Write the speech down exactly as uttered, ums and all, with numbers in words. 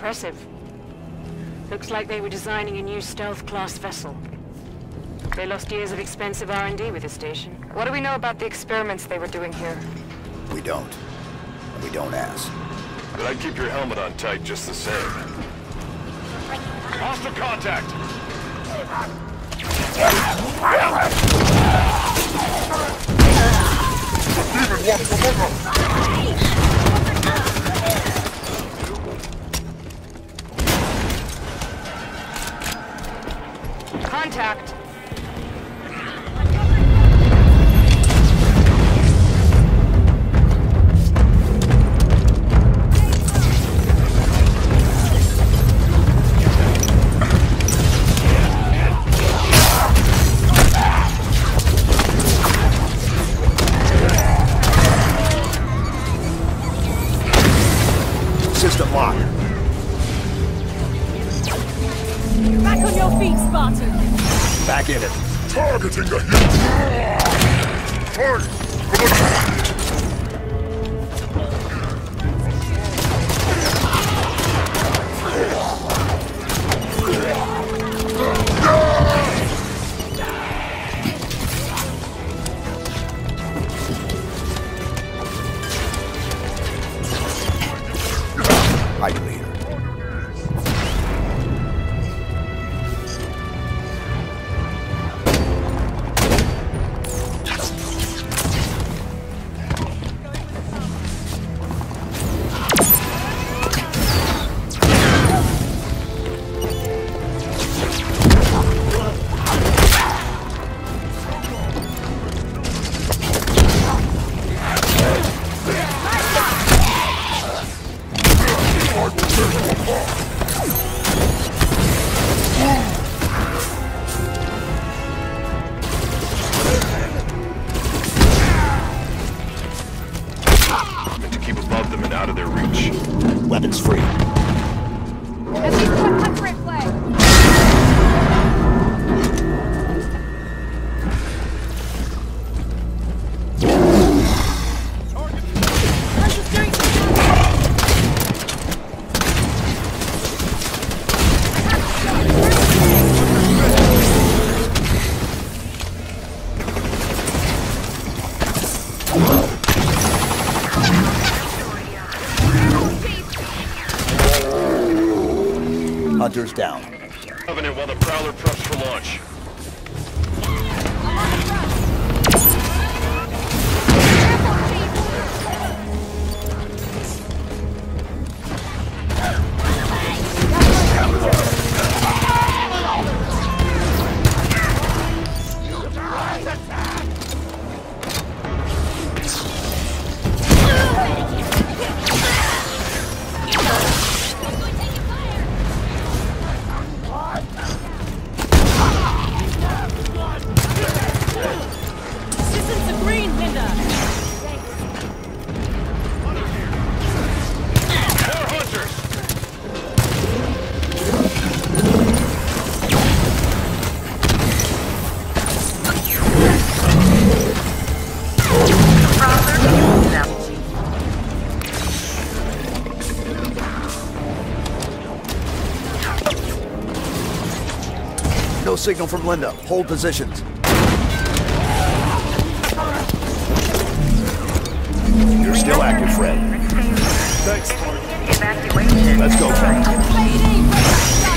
impressive. Looks like they were designing a new stealth-class vessel. They lost years of expensive R and D with this station. What do we know about the experiments they were doing here? We don't. And we don't ask. But I'd keep your helmet on tight just the same. Hostile contact! Contact. System lock. Back on your feet, Spartan! Back in it. Targeting the... I believe. Weapons free. Hunter's down. Covenant while the Prowler preps for launch. No signal from Linda. Hold positions. You're still active, Fred. Thanks. Let's go, Fred.